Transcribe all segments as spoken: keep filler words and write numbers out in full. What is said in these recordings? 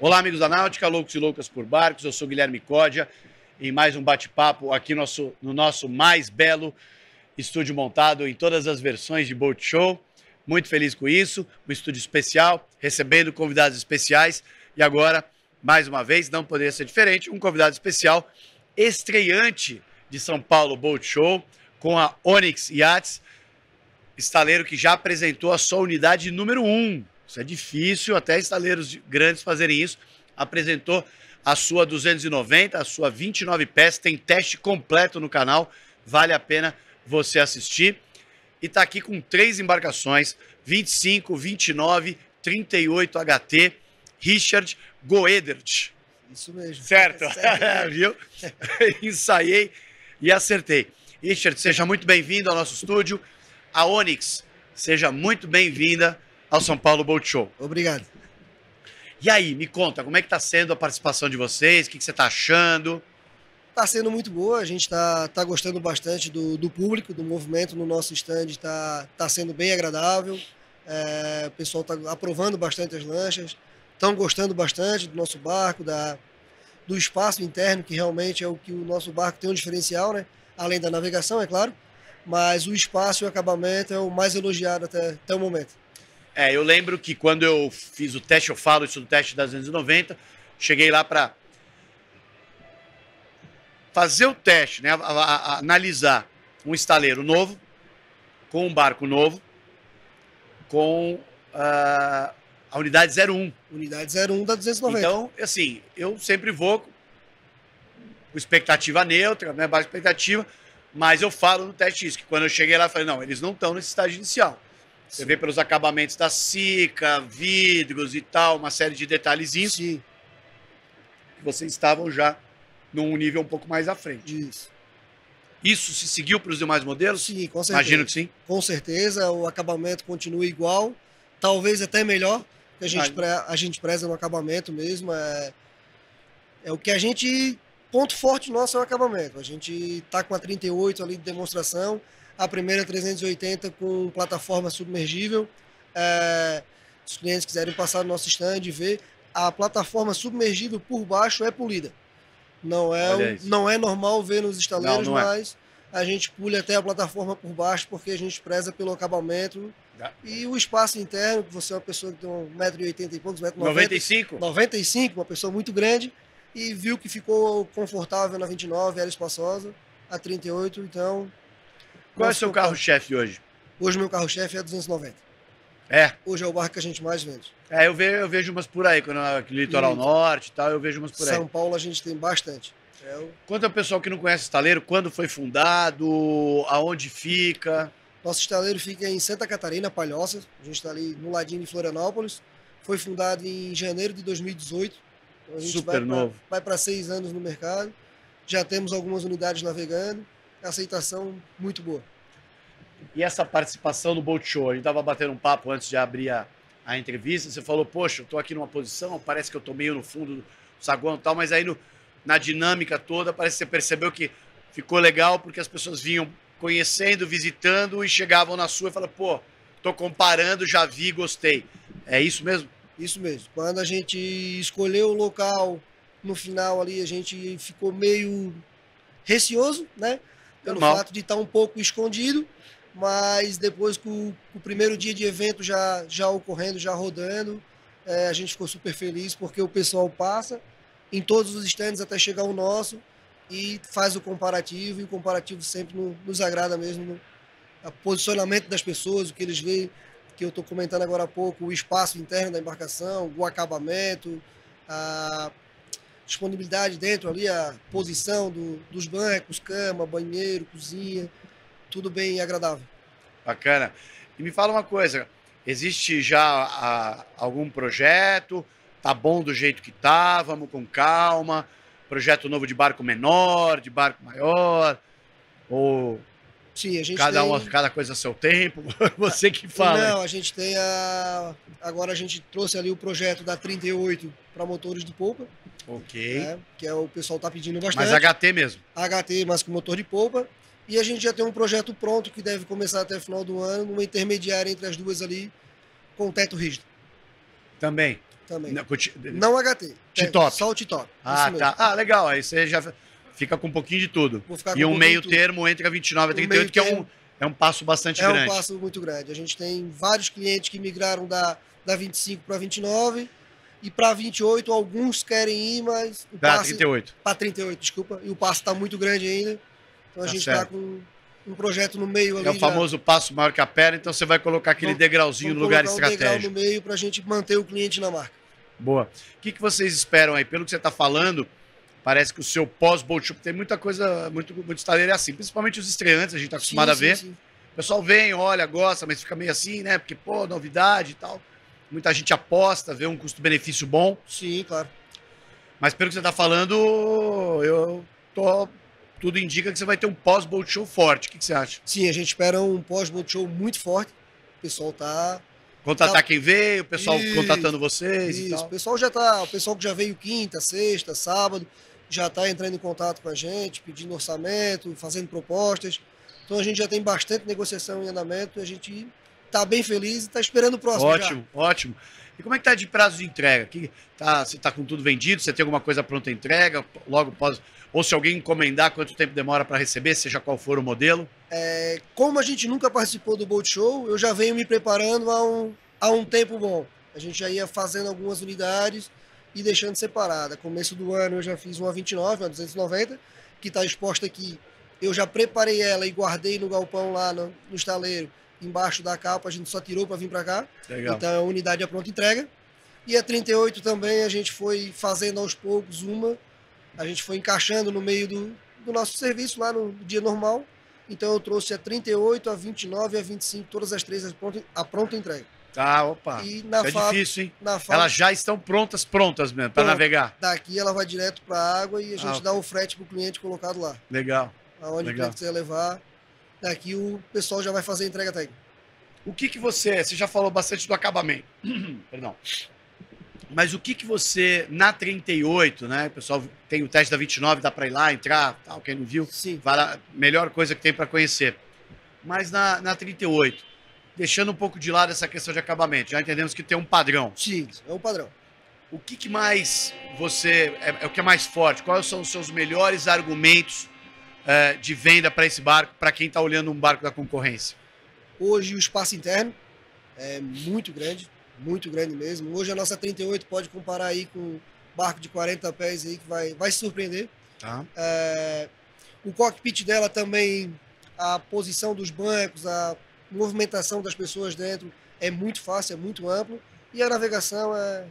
Olá, amigos da Náutica, loucos e loucas por barcos. Eu sou Guilherme Códia em mais um bate-papo aqui nosso, no nosso mais belo estúdio montado em todas as versões de Boat Show. Muito feliz com isso, um estúdio especial, recebendo convidados especiais. E agora, mais uma vez, não poderia ser diferente, um convidado especial, estreante de São Paulo Boat Show, com a Onix Yachts, estaleiro que já apresentou a sua unidade número um. Isso é difícil, até estaleiros grandes fazerem isso. Apresentou a sua duzentos e noventa, a sua vinte e nove peças, tem teste completo no canal, vale a pena você assistir. E está aqui com três embarcações, vinte e cinco, vinte e nove, trinta e oito H T, Richard Goedert. Isso mesmo. Certo, é, viu? Ensaiei e acertei. Richard, seja muito bem-vindo ao nosso estúdio. A Onix, seja muito bem-vinda ao São Paulo Boat Show. Obrigado. E aí, me conta, como é que está sendo a participação de vocês? O que, que você está achando? Está sendo muito boa, a gente está tá gostando bastante do, do público, do movimento no nosso stand, está tá sendo bem agradável, é, o pessoal está aprovando bastante as lanchas, estão gostando bastante do nosso barco, da, do espaço interno, que realmente é o que o nosso barco tem um diferencial, né? Além da navegação, é claro, mas o espaço e o acabamento é o mais elogiado até, até o momento. É, eu lembro que quando eu fiz o teste, eu falo isso do teste das duzentos e noventa, cheguei lá para fazer o teste, né, a, a, a, analisar um estaleiro novo, com um barco novo, com uh, a unidade zero um. Unidade zero um da duzentos e noventa. Então, assim, eu sempre vou com expectativa neutra, né, baixa expectativa, mas eu falo no teste isso, que quando eu cheguei lá, eu falei, não, eles não estão nesse estágio inicial. Sim. Você vê pelos acabamentos da cica, vidros e tal, uma série de detalhezinhos. Sim. Que vocês estavam já num nível um pouco mais à frente. Isso. Isso se seguiu para os demais modelos? Sim, com certeza. Imagino que sim. Com certeza, o acabamento continua igual, talvez até melhor, porque a gente, pre... a gente preza no acabamento mesmo. É... é o que a gente... Ponto forte nosso é o acabamento. A gente está com a trinta e oito ali de demonstração, a primeira trezentos e oitenta com plataforma submergível. É... Se os clientes quiserem passar no nosso stand e ver, a plataforma submergível por baixo é polida. Não é, não é normal ver nos estaleiros, não, não mas é. A gente pulha até a plataforma por baixo porque a gente preza pelo acabamento ah. e o espaço interno, que você é uma pessoa que tem um metro e oitenta e poucos, um metro e noventa e cinco. noventa e cinco, uma pessoa muito grande, e viu que ficou confortável na vinte e nove, era espaçosa, a trinta e oito, então... Qual é o seu carro-chefe hoje? Hoje meu carro-chefe é a duzentos e noventa. É. Hoje é o barco que a gente mais vende. É, eu vejo, eu vejo umas por aí, quando aqui no litoral norte e tal, eu vejo umas por aí. São Paulo a gente tem bastante. Eu... Quanto ao pessoal que não conhece o estaleiro, quando foi fundado, aonde fica? Nosso estaleiro fica em Santa Catarina, Palhoças. A gente está ali no ladinho de Florianópolis. Foi fundado em janeiro de dois mil e dezoito. Então a gente super vai pra, novo. Vai para seis anos no mercado. Já temos algumas unidades navegando. Aceitação muito boa. E essa participação no Boat Show, a gente estava batendo um papo antes de abrir a, a entrevista, você falou, poxa, eu estou aqui numa posição, parece que eu estou meio no fundo do saguão e tal, mas aí no, na dinâmica toda, parece que você percebeu que ficou legal, porque as pessoas vinham conhecendo, visitando e chegavam na sua e falavam, pô, estou comparando, já vi, gostei. É isso mesmo? Isso mesmo. Quando a gente escolheu o local, no final ali, a gente ficou meio receoso, né? Pelo Normal. fato de estar um pouco escondido, mas depois com o primeiro dia de evento já, já ocorrendo, já rodando, é, a gente ficou super feliz porque o pessoal passa em todos os stands até chegar o nosso e faz o comparativo, e o comparativo sempre no, nos agrada mesmo, o posicionamento das pessoas, o que eles veem, que eu estou comentando agora há pouco, o espaço interno da embarcação, o acabamento, a disponibilidade dentro ali, a posição do, dos bancos, cama, banheiro, cozinha... Tudo bem agradável. Bacana. E me fala uma coisa, existe já a, algum projeto? Tá bom do jeito que tá, vamos com calma? Projeto novo de barco menor, de barco maior? Ou Sim, a gente cada, tem... uma, cada coisa a seu tempo? Você que fala. Não, a gente tem a... Agora a gente trouxe ali o projeto da trinta e oito para motores de polpa. Ok. Né? Que é o pessoal tá pedindo bastante. Mas H T mesmo? H T, mas com motor de polpa. E a gente já tem um projeto pronto que deve começar até o final do ano, uma intermediária entre as duas ali, com teto rígido. Também? também. Não, ti... não H T. T-top. Só o T-top. Ah, tá. Ah, legal. Aí você já fica com um pouquinho de tudo. Vou ficar com e um meio termo entre a vinte e nove e a trinta e oito, que é um, é um passo bastante grande. É um passo muito grande. A gente tem vários clientes que migraram da, da vinte e cinco para vinte e nove e para vinte e oito. Alguns querem ir, mas... Para trinta e oito. Para trinta e oito, desculpa. E o passo está muito grande ainda. Então a gente está com... um projeto no meio ali. É o famoso já... passo maior que a perna, então você vai colocar aquele vamos, degrauzinho vamos no lugar um estratégico. Degrau no meio para a gente manter o cliente na marca. Boa. O que, que vocês esperam aí? Pelo que você está falando, parece que o seu pós-boat show tem muita coisa, muito, muito estaleiro assim, principalmente os estreantes, a gente está acostumado sim, a ver. Sim, sim. O pessoal vem, olha, gosta, mas fica meio assim, né? Porque, pô, novidade e tal. Muita gente aposta, vê um custo-benefício bom. Sim, claro. Mas pelo que você está falando, eu tô... tudo indica que você vai ter um pós-boat show forte. O que, que você acha? Sim, a gente espera um pós-boat show muito forte. O pessoal tá... Contratar tá... quem veio, o pessoal isso, contatando vocês isso. E tal. O pessoal já tá... O pessoal que já veio quinta, sexta, sábado, já tá entrando em contato com a gente, pedindo orçamento, fazendo propostas. Então a gente já tem bastante negociação em andamento. A gente tá bem feliz e tá esperando o próximo. Ótimo, já. Ótimo. E como é que tá de prazo de entrega? Que tá, você tá com tudo vendido? Você tem alguma coisa pronta a entrega? Logo pós... Ou se alguém encomendar, quanto tempo demora para receber, seja qual for o modelo? É, como a gente nunca participou do Boat Show, eu já venho me preparando há um, há um tempo bom. A gente já ia fazendo algumas unidades e deixando separada. Começo do ano eu já fiz uma vinte e nove, uma duzentos e noventa, que está exposta aqui. Eu já preparei ela e guardei no galpão lá no, no estaleiro, embaixo da capa, a gente só tirou para vir para cá. Legal. Então a unidade é pronta entrega. E a trinta e oito também a gente foi fazendo aos poucos uma... A gente foi encaixando no meio do, do nosso serviço lá no dia normal. Então eu trouxe a trinta e oito, a vinte e nove e a vinte e cinco, todas as três a pronta, a pronta entrega. Ah, opa. E na é fábrica, difícil, hein? Na fábrica, elas já estão prontas, prontas mesmo, para navegar. Daqui ela vai direto para a água e a gente ah, dá o frete para o cliente colocado lá. Legal. Aonde legal. O cliente quiser levar. Daqui o pessoal já vai fazer a entrega técnica. O que que você... Você já falou bastante do acabamento. Perdão. Mas o que que você, na trinta e oito, né? O pessoal tem o teste da vinte e nove, dá para ir lá, entrar, tal, quem não viu, sim, vai lá, melhor coisa que tem para conhecer. Mas na, na trinta e oito, deixando um pouco de lado essa questão de acabamento, já entendemos que tem um padrão. Sim, é um padrão. O que que mais você, é, é o que é mais forte? Quais são os seus melhores argumentos é, de venda para esse barco, para quem está olhando um barco da concorrência? Hoje o espaço interno é muito grande. Muito grande mesmo. Hoje a nossa trinta e oito pode comparar aí com um barco de quarenta pés aí que vai, vai surpreender. Tá. É, o cockpit dela também, a posição dos bancos, a movimentação das pessoas dentro é muito fácil, é muito amplo. E a navegação é,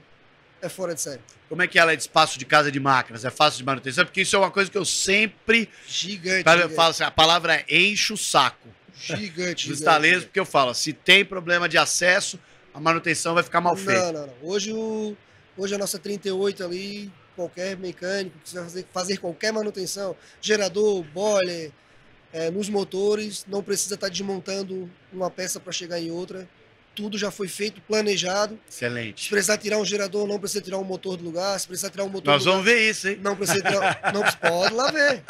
é fora de série. Como é que ela é de espaço de casa de máquinas? É fácil de manutenção? Porque isso é uma coisa que eu sempre... Gigante. Eu gigante. Falo assim, a palavra é enche o saco. Gigante. Dos estaleiros, porque eu falo, se tem problema de acesso... A manutenção vai ficar mal feita. Não, não, não. Hoje, o, hoje a nossa trinta e oito ali, qualquer mecânico que quiser fazer, fazer qualquer manutenção, gerador, boiler, é, nos motores, não precisa estar desmontando uma peça para chegar em outra. Tudo já foi feito, planejado. Excelente. Se precisar tirar um gerador, não precisa tirar um motor do lugar. Se precisar tirar um motor Nós do vamos lugar, ver isso, hein? Não precisa tirar... não, pode lá ver.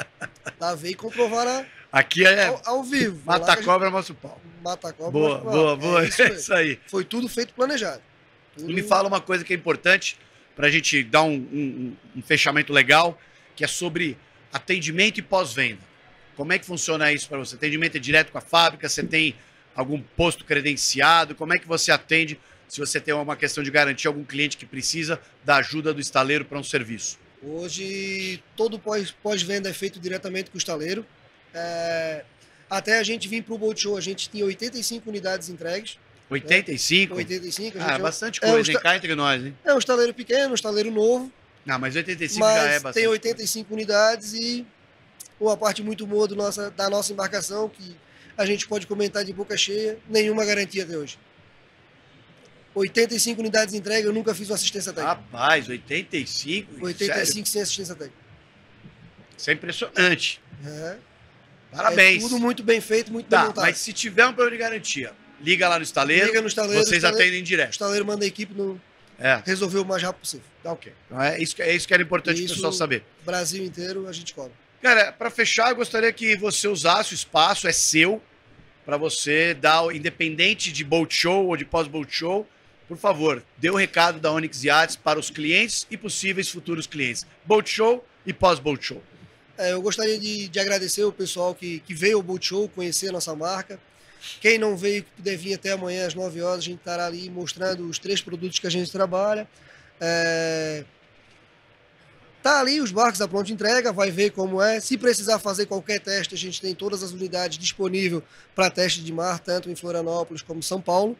Lá ver e comprovar a... Aqui é ao, ao vivo. Mata a cobra, mostra o pau. Mata a cobra, boa, boa, boa. É isso, é isso aí. Foi tudo feito planejado. Tudo... Me fala uma coisa que é importante para a gente dar um, um, um fechamento legal, que é sobre atendimento e pós-venda. Como é que funciona isso para você? Atendimento é direto com a fábrica? Você tem algum posto credenciado? Como é que você atende se você tem uma questão de garantir algum cliente que precisa da ajuda do estaleiro para um serviço? Hoje, todo pós-venda é feito diretamente com o estaleiro. É, até a gente vir para o Boat Show, a gente tinha oitenta e cinco unidades entregues. oitenta e cinco? Né? oitenta e cinco. Ah, é bastante coisa, é um hein? Cá entre nós, hein? É um estaleiro pequeno, um estaleiro novo. Não, mas oitenta e cinco mas já é bastante. Tem oitenta e cinco coisa. Unidades e uma parte muito boa do nossa, da nossa embarcação, que a gente pode comentar de boca cheia, nenhuma garantia até hoje. oitenta e cinco unidades entregues, eu nunca fiz uma assistência técnica. Rapaz, oitenta e cinco? oitenta e cinco sério? Sem assistência técnica. Isso é impressionante. É. Parabéns. É tudo muito bem feito, muito tá, bem montado. Mas se tiver um problema de garantia, liga lá no estaleiro, liga no estaleiro vocês estaleiro, atendem direto. O estaleiro manda a equipe no... é. Resolver o mais rápido possível. Tá ok. Então é, isso, é isso que era importante o pessoal saber. Brasil inteiro a gente cobra. Cara, para fechar, eu gostaria que você usasse o espaço, é seu, para você dar, independente de boat show ou de pós-boat show, Por favor, dê o recado da Onix Yachts para os clientes e possíveis futuros clientes. Boat Show e pós-Boat Show. É, eu gostaria de, de agradecer o pessoal que, que veio ao Boat Show, conhecer a nossa marca. Quem não veio, que puder vir até amanhã às nove horas, a gente estará ali mostrando os três produtos que a gente trabalha. É... Tá ali os barcos à pronta entrega, vai ver como é. Se precisar fazer qualquer teste, a gente tem todas as unidades disponíveis para teste de mar, tanto em Florianópolis como em São Paulo.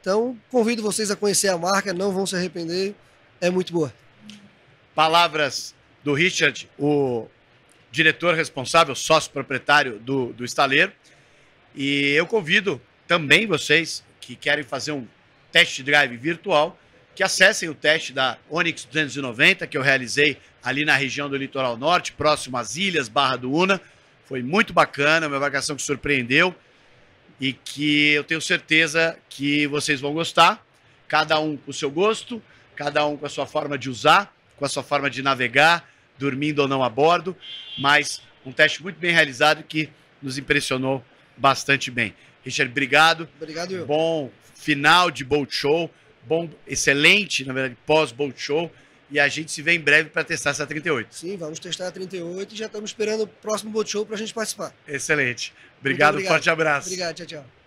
Então, convido vocês a conhecer a marca, não vão se arrepender, é muito boa. Palavras do Richard, o diretor responsável, sócio proprietário do, do estaleiro. E eu convido também vocês que querem fazer um test drive virtual, que acessem o teste da Onix duzentos e noventa, que eu realizei ali na região do litoral norte, próximo às ilhas, Barra do Una. Foi muito bacana, uma embarcação que surpreendeu e que eu tenho certeza que vocês vão gostar, cada um com o seu gosto, cada um com a sua forma de usar, com a sua forma de navegar, dormindo ou não a bordo, mas um teste muito bem realizado que nos impressionou bastante bem. Richard, obrigado. Obrigado, eu. Bom final de Boat Show. Bom, excelente, na verdade, pós-Boat Show, e a gente se vê em breve para testar essa trinta e oito. Sim, vamos testar a trinta e oito e já estamos esperando o próximo Boat Show para a gente participar. Excelente. Obrigado, obrigado, forte abraço. Obrigado, tchau, tchau.